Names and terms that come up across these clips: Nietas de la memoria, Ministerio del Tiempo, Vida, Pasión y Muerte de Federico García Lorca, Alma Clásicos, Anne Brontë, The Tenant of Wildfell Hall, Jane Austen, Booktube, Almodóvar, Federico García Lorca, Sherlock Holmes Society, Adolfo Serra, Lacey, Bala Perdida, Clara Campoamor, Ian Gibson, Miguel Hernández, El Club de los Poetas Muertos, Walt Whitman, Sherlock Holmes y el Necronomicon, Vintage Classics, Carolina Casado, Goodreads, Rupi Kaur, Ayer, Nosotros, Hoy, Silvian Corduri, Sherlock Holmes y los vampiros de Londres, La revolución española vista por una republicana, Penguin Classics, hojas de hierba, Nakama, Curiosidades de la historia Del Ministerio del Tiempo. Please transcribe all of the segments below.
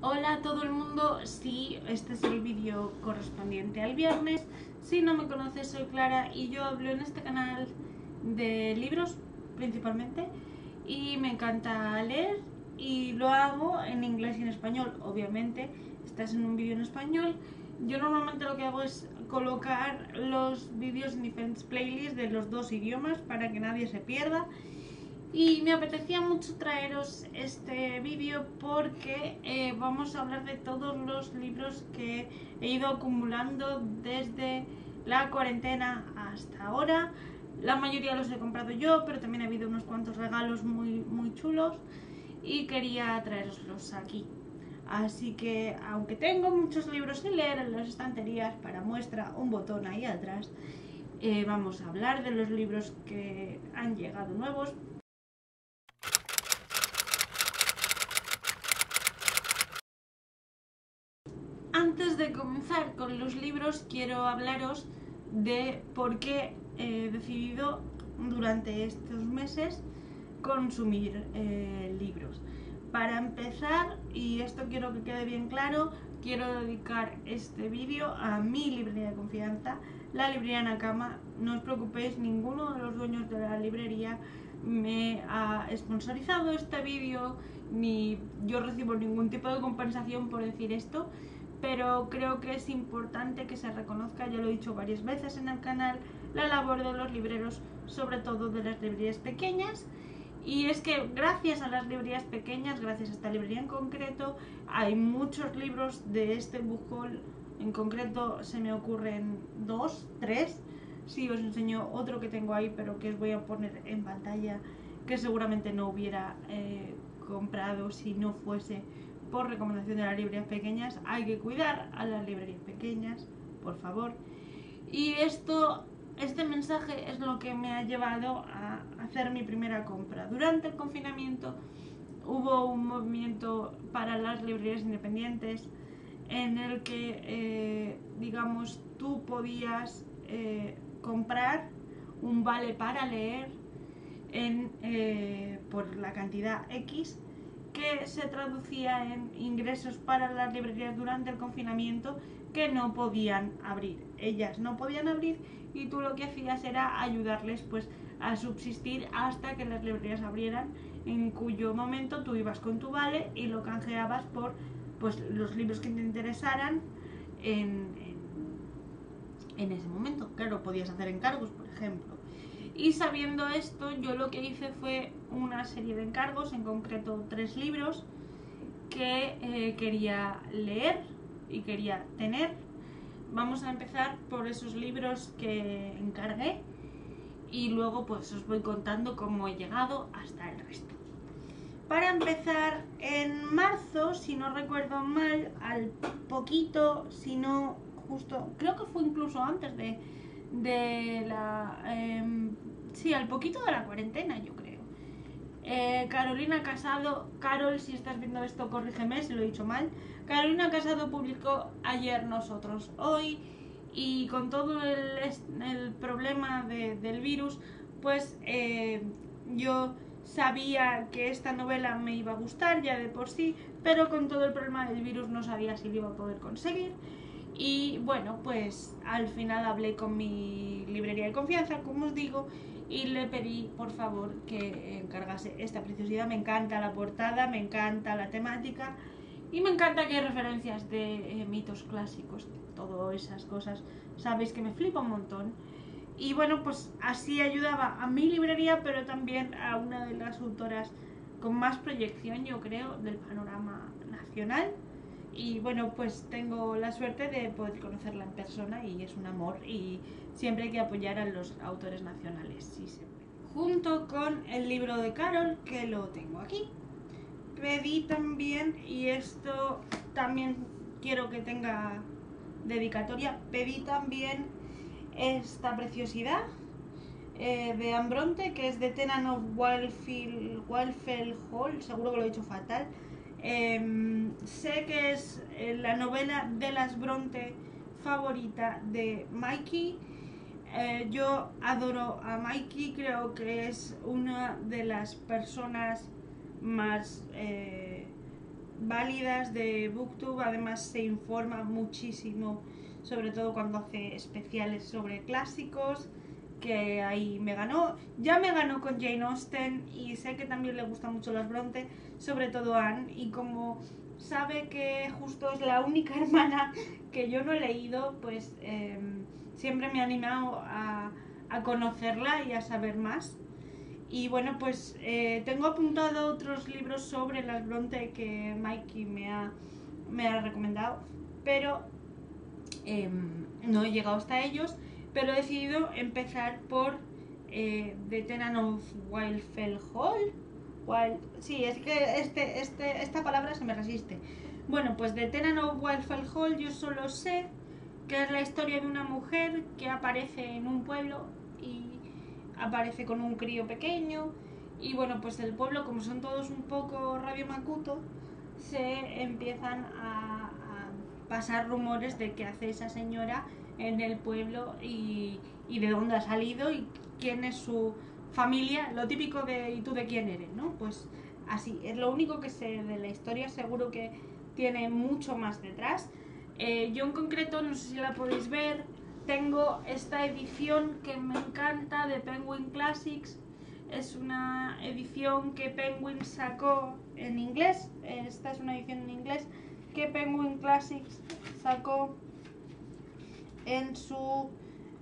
Hola a todo el mundo, sí, este es el vídeo correspondiente al viernes. Si no me conoces, soy Clara y yo hablo en este canal de libros principalmente y me encanta leer y lo hago en inglés y en español. Obviamente, estás en un vídeo en español. Yo normalmente lo que hago es colocar los vídeos en diferentes playlists de los dos idiomas para que nadie se pierda. Y me apetecía mucho traeros este vídeo porque vamos a hablar de todos los libros que he ido acumulando desde la cuarentena hasta ahora. La mayoría los he comprado yo, pero también ha habido unos cuantos regalos muy chulos y quería traeroslos aquí. Así que, aunque tengo muchos libros sin leer en las estanterías, para muestra un botón ahí atrás, vamos a hablar de los libros que han llegado nuevos. Antes de comenzar con los libros, quiero hablaros de por qué he decidido durante estos meses consumir libros. Para empezar, y esto quiero que quede bien claro, quiero dedicar este vídeo a mi librería de confianza, la librería Nakama. No os preocupéis, ninguno de los dueños de la librería me ha sponsorizado este vídeo, ni yo recibo ningún tipo de compensación por decir esto, pero creo que es importante que se reconozca, ya lo he dicho varias veces en el canal, la labor de los libreros, sobre todo de las librerías pequeñas. Y es que gracias a las librerías pequeñas, gracias a esta librería en concreto, hay muchos libros de este bujol. En concreto se me ocurren dos, tres. Sí, os enseño otro que tengo ahí, pero que os voy a poner en pantalla, que seguramente no hubiera comprado si no fuese por recomendación de las librerías pequeñas. Hay que cuidar a las librerías pequeñas, por favor. Y este mensaje es lo que me ha llevado a hacer mi primera compra. Durante el confinamiento hubo un movimiento para las librerías independientes en el que, digamos, tú podías comprar un vale para leer por la cantidad X, que se traducía en ingresos para las librerías durante el confinamiento que no podían abrir. Ellas no podían abrir y tú lo que hacías era ayudarles, pues, a subsistir hasta que las librerías abrieran, en cuyo momento tú ibas con tu vale y lo canjeabas por, pues, los libros que te interesaran en ese momento. Claro, podías hacer encargos, por ejemplo. Y sabiendo esto, yo lo que hice fue una serie de encargos, en concreto tres libros que quería leer y quería tener. Vamos a empezar por esos libros que encargué y luego pues os voy contando cómo he llegado hasta el resto. Para empezar, en marzo, si no recuerdo mal, al poquito, si no justo, creo que fue incluso antes de la... sí, al poquito de la cuarentena, yo creo. Carolina Casado, Carol, si estás viendo esto, corrígeme si lo he dicho mal. Carolina Casado publicó Ayer, Nosotros, Hoy, y con todo el problema del virus, pues yo sabía que esta novela me iba a gustar ya de por sí, pero con todo el problema del virus no sabía si lo iba a poder conseguir. Y bueno, pues al final hablé con mi librería de confianza, como os digo, y le pedí por favor que encargase esta preciosidad. Me encanta la portada, me encanta la temática y me encanta que hay referencias de mitos clásicos, todas esas cosas. Sabéis que me flipa un montón. Y bueno, pues así ayudaba a mi librería, pero también a una de las autoras con más proyección, yo creo, del panorama nacional. Y bueno, pues tengo la suerte de poder conocerla en persona y es un amor, y siempre hay que apoyar a los autores nacionales, si se puede. Junto con el libro de Carol, que lo tengo aquí, pedí también, y esto también quiero que tenga dedicatoria, pedí también esta preciosidad de Anne Brontë, que es The Tenant of Wildfell Hall, seguro que lo he dicho fatal. Sé que es la novela de las Brontë favorita de Maiki. Yo adoro a Maiki, creo que es una de las personas más válidas de Booktube. Además se informa muchísimo, sobre todo cuando hace especiales sobre clásicos, que ahí me ganó. Ya me ganó con Jane Austen, y sé que también le gustan mucho las Brontë, sobre todo Anne, y como sabe que justo es la única hermana que yo no he leído, pues siempre me ha animado a conocerla y a saber más. Y bueno, pues tengo apuntado otros libros sobre las Brontë que Maiki me ha recomendado, pero no he llegado hasta ellos. Pero he decidido empezar por The Tenant of Wildfell Hall. Sí, es que esta palabra se me resiste. Bueno, pues The Tenant of Wildfell Hall, yo solo sé que es la historia de una mujer que aparece en un pueblo y aparece con un crío pequeño. Y bueno, pues el pueblo, como son todos un poco rabio macuto, se empiezan a pasar rumores de qué hace esa señora en el pueblo y de dónde ha salido y quién es su familia, lo típico de ¿y tú de quién eres?, ¿no? Pues así, es lo único que sé de la historia, seguro que tiene mucho más detrás. Yo en concreto, no sé si la podéis ver, tengo esta edición que me encanta de Penguin Classics. Es una edición que Penguin sacó en inglés, esta es una edición en inglés que Penguin Classics sacó en su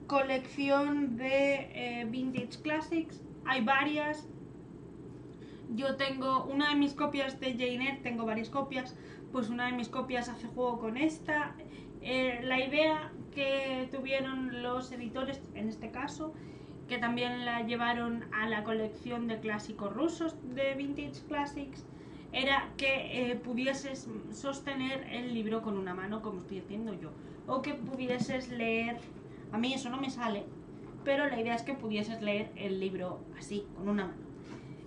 colección de Vintage Classics. Hay varias. Yo tengo una de mis copias de Jane Eyre, tengo varias copias, pues una de mis copias hace juego con esta. La idea que tuvieron los editores, en este caso, que también la llevaron a la colección de clásicos rusos de Vintage Classics, era que pudieses sostener el libro con una mano, como estoy haciendo yo, o que pudieses leer, a mí eso no me sale, pero la idea es que pudieses leer el libro así, con una mano.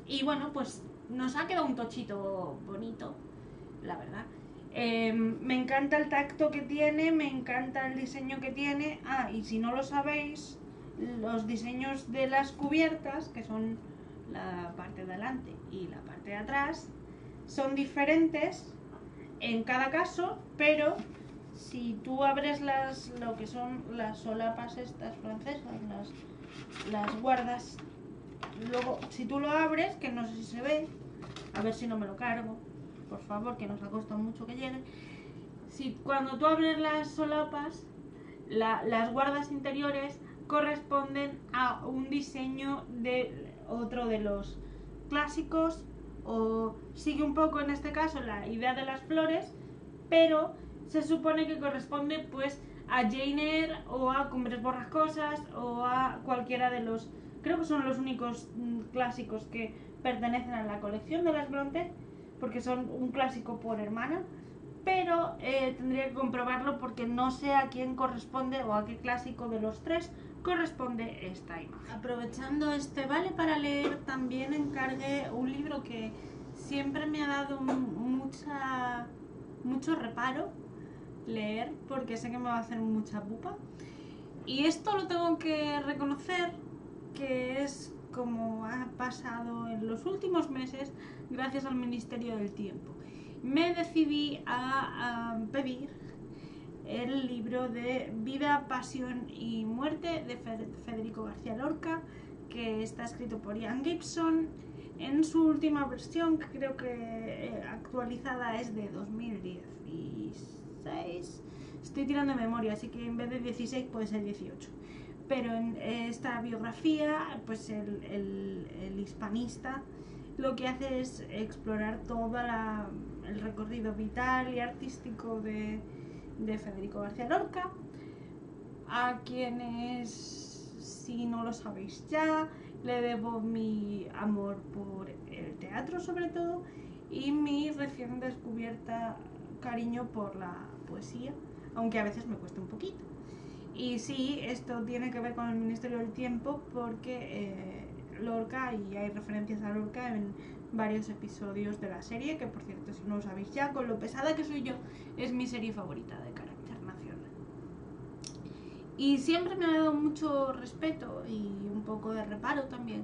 Y bueno, pues nos ha quedado un tochito bonito, la verdad. Me encanta el tacto que tiene, me encanta el diseño que tiene. Ah, y si no lo sabéis, los diseños de las cubiertas, que son la parte de adelante y la parte de atrás, son diferentes en cada caso, pero si tú abres lo que son las solapas estas francesas, las guardas, luego si tú lo abres, que no sé si se ve, a ver si no me lo cargo, por favor, que nos ha costado mucho que llegue. Si cuando tú abres las solapas, las guardas interiores corresponden a un diseño de otro de los clásicos, o sigue un poco en este caso la idea de las flores, pero se supone que corresponde pues a Jane Eyre o a Cumbres Borrascosas o a cualquiera de los, creo que son los únicos clásicos que pertenecen a la colección de las Brontë, porque son un clásico por hermana, pero tendría que comprobarlo porque no sé a quién corresponde o a qué clásico de los tres corresponde esta imagen. Aprovechando este vale para leer, también encargué un libro que siempre me ha dado mucho reparo leer, porque sé que me va a hacer mucha pupa, y esto lo tengo que reconocer que es como ha pasado en los últimos meses gracias al Ministerio del Tiempo. Me decidí a pedir el libro de Vida, Pasión y Muerte de Federico García Lorca, que está escrito por Ian Gibson en su última versión, que creo que actualizada es de 2016, estoy tirando de memoria, así que en vez de 16 puede ser 18, pero en esta biografía pues el hispanista lo que hace es explorar todo el recorrido vital y artístico de Federico García Lorca. A quienes, si no lo sabéis ya, le debo mi amor por el teatro sobre todo y mi recién descubierta cariño por la poesía, aunque a veces me cuesta un poquito. Y sí, esto tiene que ver con el Ministerio del Tiempo porque Lorca, y hay referencias a Lorca en varios episodios de la serie, que por cierto, si no lo sabéis ya, con lo pesada que soy yo, es mi serie favorita de carácter nacional. Y siempre me ha dado mucho respeto y un poco de reparo también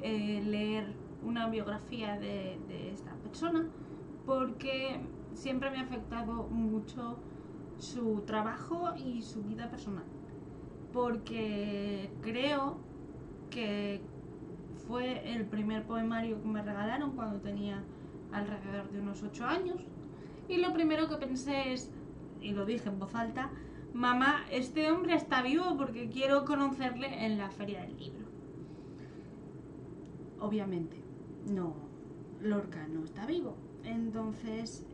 leer una biografía de esta persona, porque siempre me ha afectado mucho su trabajo y su vida personal, porque creo que fue el primer poemario que me regalaron cuando tenía alrededor de unos 8 años, y lo primero que pensé es, y lo dije en voz alta, mamá, este hombre está vivo porque quiero conocerle en la feria del libro. Obviamente, no, Lorca no está vivo. Entonces,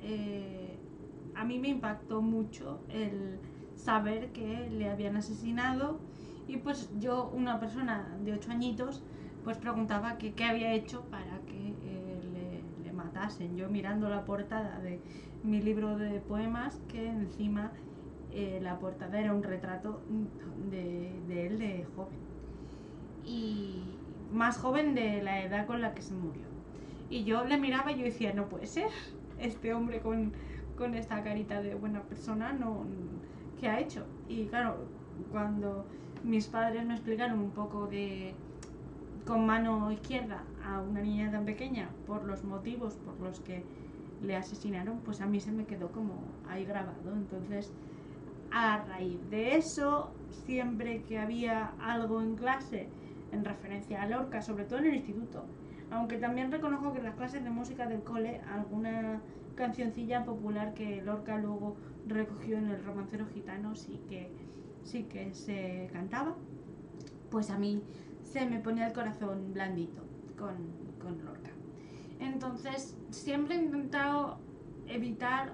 a mí me impactó mucho el saber que le habían asesinado, y pues yo, una persona de 8 añitos, pues preguntaba que qué había hecho para que le matasen. Yo mirando la portada de mi libro de poemas, que encima la portada era un retrato de él de joven, y más joven de la edad con la que se murió. Y yo le miraba y yo decía, no puede ser, este hombre con esta carita de buena persona, no, ¿qué ha hecho? Y claro, cuando mis padres me explicaron un poco de con mano izquierda a una niña tan pequeña por los motivos por los que le asesinaron, pues a mí se me quedó como ahí grabado. Entonces, a raíz de eso, siempre que había algo en clase en referencia a Lorca, sobre todo en el instituto, aunque también reconozco que en las clases de música del cole alguna cancioncilla popular que Lorca luego recogió en El romancero gitano sí que se cantaba, pues a mí se me ponía el corazón blandito con Lorca. Entonces siempre he intentado evitar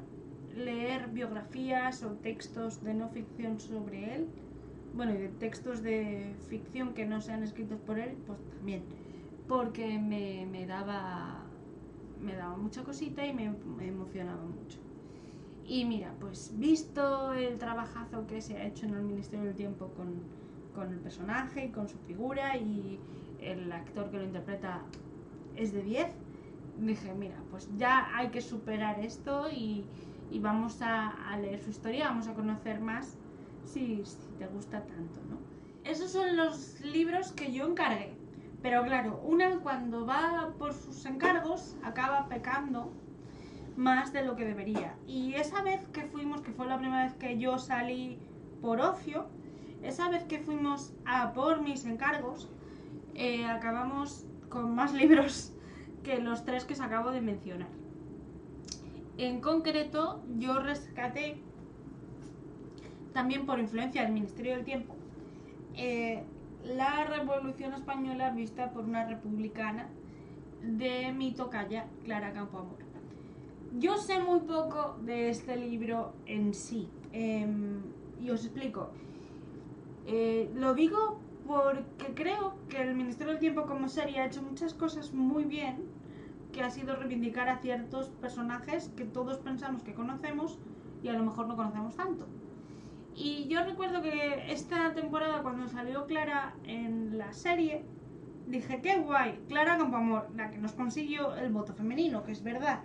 leer biografías o textos de no ficción sobre él, bueno, y de textos de ficción que no sean escritos por él, pues también, porque me daba mucha cosita y me emocionaba mucho. Y mira, pues visto el trabajazo que se ha hecho en el Ministerio del Tiempo con el personaje y con su figura, y el actor que lo interpreta es de 10, dije, mira, pues ya hay que superar esto y vamos a leer su historia, vamos a conocer más si te gusta tanto, ¿no? Esos son los libros que yo encargué, pero claro, una cuando va por sus encargos acaba pecando más de lo que debería. Y esa vez que fuimos, que fue la primera vez que yo salí por ocio, esa vez que fuimos a por mis encargos, acabamos con más libros que los 3 que os acabo de mencionar. En concreto, yo rescaté, también por influencia del Ministerio del Tiempo, La revolución española vista por una republicana, de mi tocaya Clara Campoamor. Yo sé muy poco de este libro en sí, y os explico. Lo digo porque creo que el Ministerio del Tiempo como serie ha hecho muchas cosas muy bien, que ha sido reivindicar a ciertos personajes que todos pensamos que conocemos y a lo mejor no conocemos tanto. Y yo recuerdo que esta temporada, cuando salió Clara en la serie, dije, qué guay, Clara Campoamor, la que nos consiguió el voto femenino, que es verdad.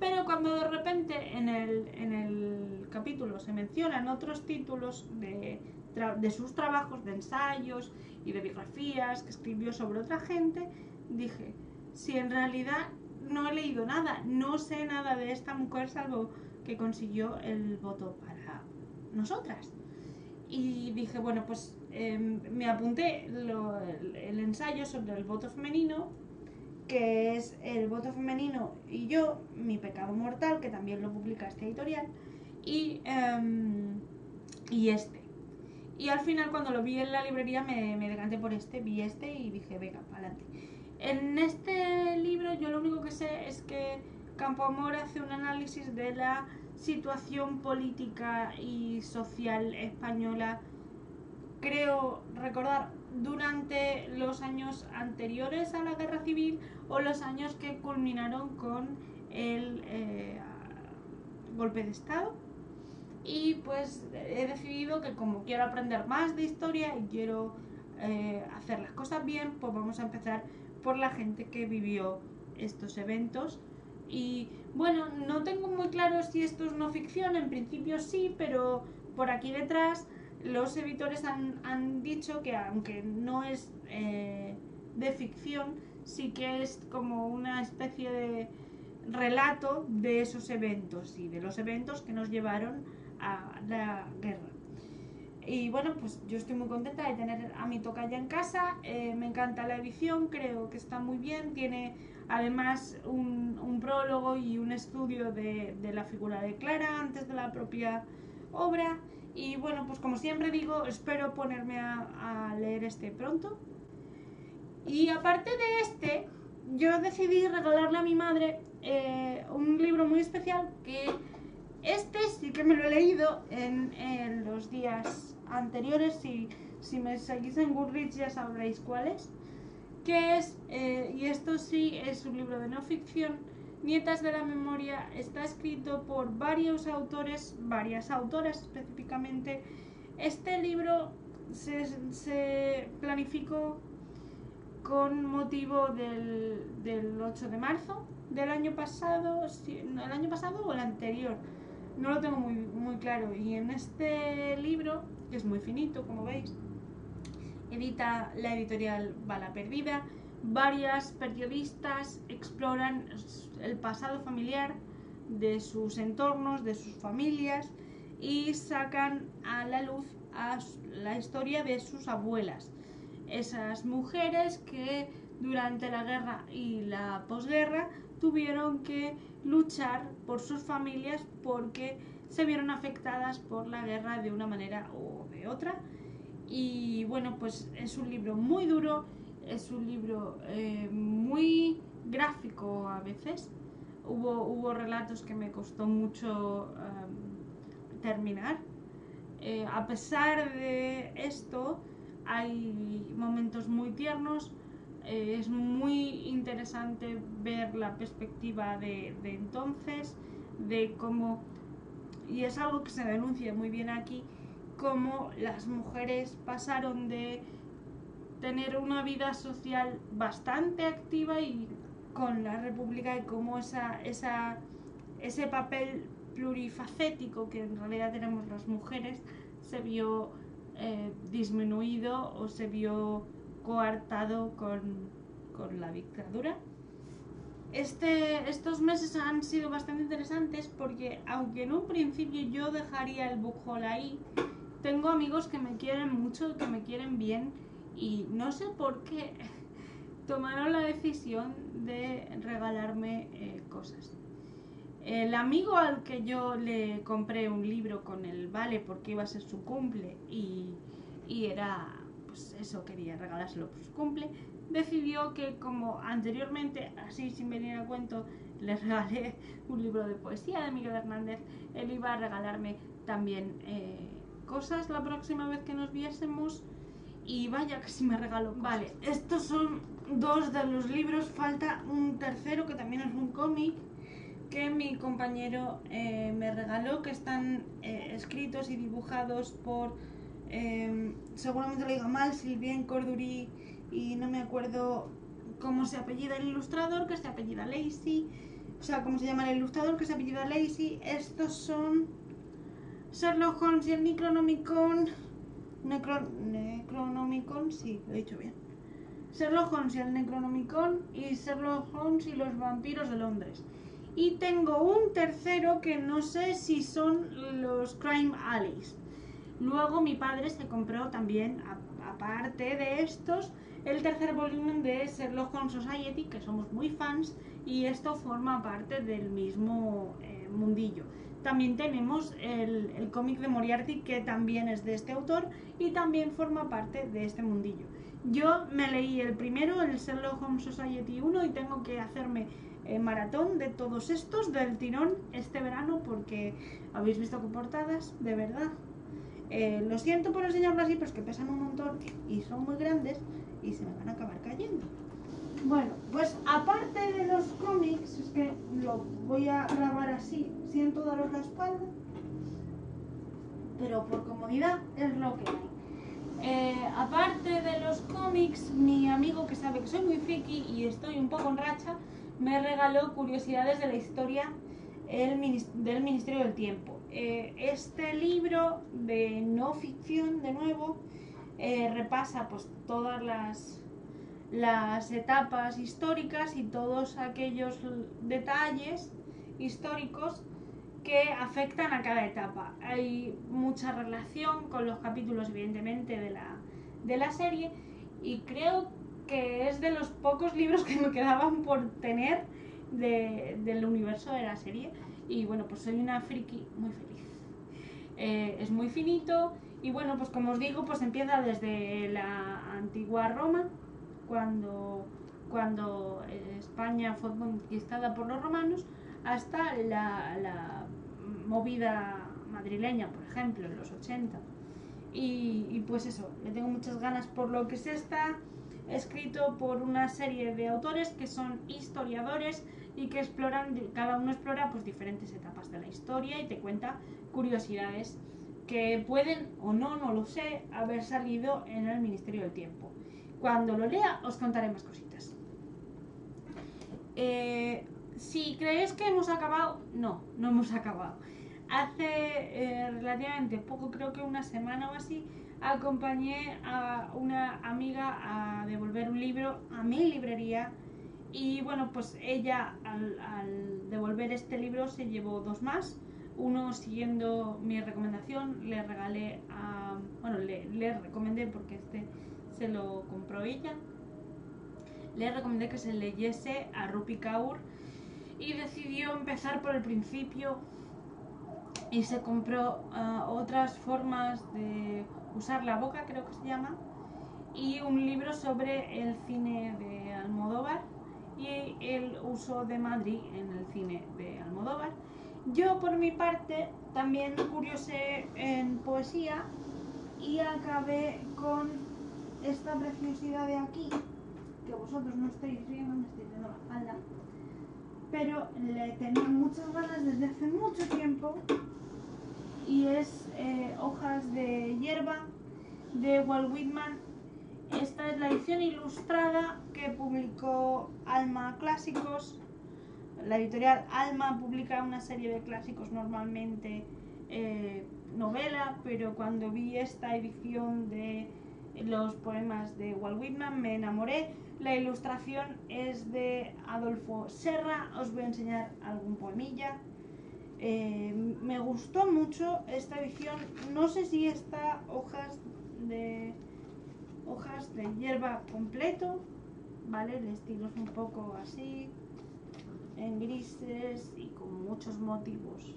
Pero cuando de repente en el capítulo se mencionan otros títulos de sus trabajos, de ensayos y de biografías que escribió sobre otra gente, dije, si en realidad no he leído nada, no sé nada de esta mujer salvo que consiguió el voto para Nosotras. Y dije, bueno, pues me apunté el ensayo sobre el voto femenino, que es El voto femenino y yo, mi pecado mortal, que también lo publica este editorial, y este. Y al final, cuando lo vi en la librería, me decanté por este, vi este y dije, venga, pa'lante. En este libro yo lo único que sé es que Campoamor hace un análisis de la situación política y social española, creo recordar, durante los años anteriores a la Guerra Civil o los años que culminaron con el golpe de Estado. Y pues he decidido que, como quiero aprender más de historia y quiero hacer las cosas bien, pues vamos a empezar por la gente que vivió estos eventos. Y bueno, no tengo muy claro si esto es no ficción, en principio sí, pero por aquí detrás los editores han dicho que, aunque no es de ficción, sí que es como una especie de relato de esos eventos y de los eventos que nos llevaron a la guerra. Y bueno, pues yo estoy muy contenta de tener a mi tocaya en casa, me encanta la edición, creo que está muy bien, tiene además un prólogo y un estudio de la figura de Clara antes de la propia obra. Y bueno, pues como siempre digo, espero ponerme a leer este pronto. Y aparte de este, yo decidí regalarle a mi madre un libro muy especial que este sí que me lo he leído en los días anteriores. Si me seguís en Goodreads ya sabréis cuál es. Que es, y esto sí es un libro de no ficción, Nietas de la memoria, está escrito por varios autores, varias autoras específicamente. Este libro se planificó con motivo del 8 de marzo del año pasado, el año pasado o el anterior, no lo tengo muy claro. Y en este libro, que es muy finito como veis, edita la editorial Bala Perdida. Varias periodistas exploran el pasado familiar de sus entornos, de sus familias, y sacan a la luz a la historia de sus abuelas. Esas mujeres que durante la guerra y la posguerra tuvieron que luchar por sus familias porque se vieron afectadas por la guerra de una manera o de otra. Y bueno, pues es un libro muy duro, es un libro muy gráfico a veces. Hubo relatos que me costó mucho terminar. A pesar de esto, hay momentos muy tiernos. Es muy interesante ver la perspectiva de entonces, de cómo, y es algo que se denuncia muy bien aquí, cómo las mujeres pasaron de tener una vida social bastante activa y con la República, y cómo ese papel plurifacético que en realidad tenemos las mujeres se vio disminuido o se vio coartado con la dictadura. Estos meses han sido bastante interesantes porque, aunque en un principio yo dejaría el book haul ahí, tengo amigos que me quieren mucho, que me quieren bien, y no sé por qué tomaron la decisión de regalarme cosas. El amigo al que yo le compré un libro con el vale porque iba a ser su cumple y era, pues eso, quería regalárselo por su cumple, decidió que, como anteriormente, así sin venir a cuento, le regalé un libro de poesía de Miguel Hernández, él iba a regalarme también cosas la próxima vez que nos viésemos. Y vaya que sí me regaló cosas. Vale, estos son dos de los libros, falta un tercero que también es un cómic que mi compañero me regaló, que están escritos y dibujados por, seguramente lo diga mal, Silvian Corduri, y no me acuerdo cómo se apellida el ilustrador, que se apellida Lacey, o sea, cómo se llama el ilustrador, que se apellida Lacey. Estos son Sherlock Holmes y el Necronomicon, sí, lo he dicho bien. Sherlock Holmes y el Necronomicon, y Sherlock Holmes y los vampiros de Londres. Y tengo un tercero que no sé si son los Crime Alleys. Luego mi padre se compró también, aparte de estos, el tercer volumen de Sherlock Holmes Society, que somos muy fans, y esto forma parte del mismo mundillo. También tenemos el cómic de Moriarty, que también es de este autor y también forma parte de este mundillo. Yo me leí el primero, el Sherlock Holmes Society 1, y tengo que hacerme maratón de todos estos del tirón este verano porque habéis visto que portadas, de verdad. Lo siento por enseñarlo así, pero es que pesan un montón y son muy grandes y se me van a acabar cayendo. Bueno, pues aparte de los cómics, es que lo voy a grabar así, siento daros la espalda, pero por comodidad es lo que hay. Aparte de los cómics, mi amigo, que sabe que soy muy friki y estoy un poco en racha, me regaló Curiosidades de la historia del Ministerio del Tiempo. Este libro de no ficción, de nuevo, repasa pues todas las las etapas históricas y todos aquellos detalles históricos que afectan a cada etapa. Hay mucha relación con los capítulos, evidentemente, de la serie, y creo que es de los pocos libros que me quedaban por tener del universo de la serie. Y bueno, pues soy una friki muy feliz. Es muy finito y bueno, pues como os digo, pues empieza desde la antigua Roma, cuando España fue conquistada por los romanos, hasta la movida madrileña, por ejemplo, en los 80. Y pues eso, le tengo muchas ganas por lo que se está escrito por una serie de autores que son historiadores y que exploran, cada uno explora pues diferentes etapas de la historia y te cuenta curiosidades que pueden o no lo sé, haber salido en el Ministerio del Tiempo. Cuando lo lea os contaré más cositas. Si creéis que hemos acabado, no hemos acabado. Hace relativamente poco, creo que una semana o así, acompañé a una amiga a devolver un libro a mi librería y bueno, pues ella al devolver este libro se llevó dos más. Uno siguiendo mi recomendación, le regalé a... bueno, le recomendé porque este se lo compró ella. Le recomendé que se leyese a Rupi Kaur y decidió empezar por el principio y se compró Otras formas de usar la boca, creo que se llama, y un libro sobre el cine de Almodóvar y el uso de Madrid en el cine de Almodóvar. Yo por mi parte también curiosé en poesía y acabé con esta preciosidad de aquí, que vosotros no estáis viendo, me estáis viendo la falda, pero le tenía muchas ganas desde hace mucho tiempo, y es Hojas de hierba de Walt Whitman. Esta es la edición ilustrada que publicó Alma Clásicos. La editorial Alma publica una serie de clásicos, normalmente novela, pero cuando vi esta edición de los poemas de Walt Whitman me enamoré. La ilustración es de Adolfo Serra, os voy a enseñar algún poemilla. Me gustó mucho esta edición, no sé si está hojas de hierba completo, ¿vale? El estilo es un poco así, en grises y con muchos motivos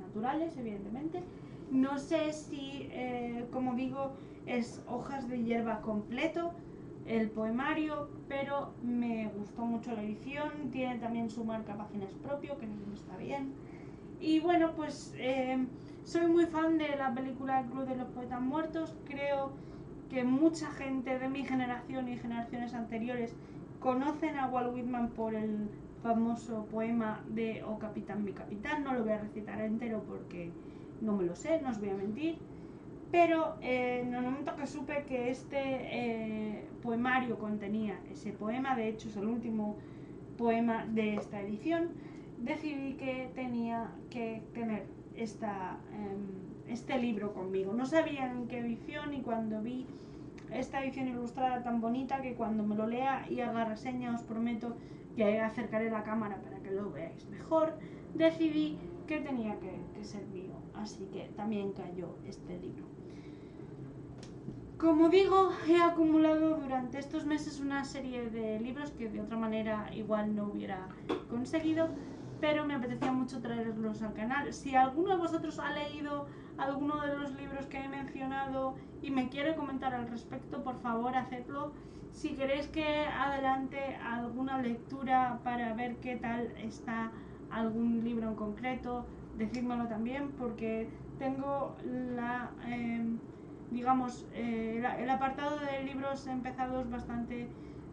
naturales, evidentemente. No sé si, como digo, es Hojas de hierba completo el poemario, pero me gustó mucho la edición. Tiene también su marca Páginas propio, que no está bien. Y bueno, pues soy muy fan de la película El Club de los Poetas Muertos. Creo que mucha gente de mi generación y generaciones anteriores conocen a Walt Whitman por el famoso poema de O Capitán, mi Capitán. No lo voy a recitar entero porque no me lo sé, no os voy a mentir. Pero en el momento que supe que este poemario contenía ese poema, de hecho es el último poema de esta edición, decidí que tenía que tener este libro conmigo. No sabía en qué edición, y cuando vi esta edición ilustrada tan bonita, que cuando me lo lea y haga reseña os prometo que acercaré la cámara para que lo veáis mejor, decidí que tenía que ser mío. Así que también cayó este libro. Como digo, he acumulado durante estos meses una serie de libros que de otra manera igual no hubiera conseguido, pero me apetecía mucho traerlos al canal. Si alguno de vosotros ha leído alguno de los libros que he mencionado y me quiere comentar al respecto, por favor, hacedlo. Si queréis que adelante alguna lectura para ver qué tal está algún libro en concreto, decídmelo también, porque tengo el apartado de libros empezados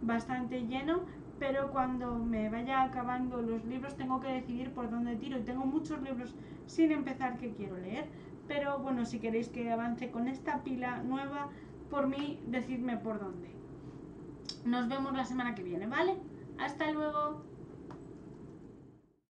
bastante lleno, pero cuando me vaya acabando los libros tengo que decidir por dónde tiro, y tengo muchos libros sin empezar que quiero leer. Pero bueno, si queréis que avance con esta pila nueva, por mí decidme por dónde. Nos vemos la semana que viene, ¿vale? Hasta luego.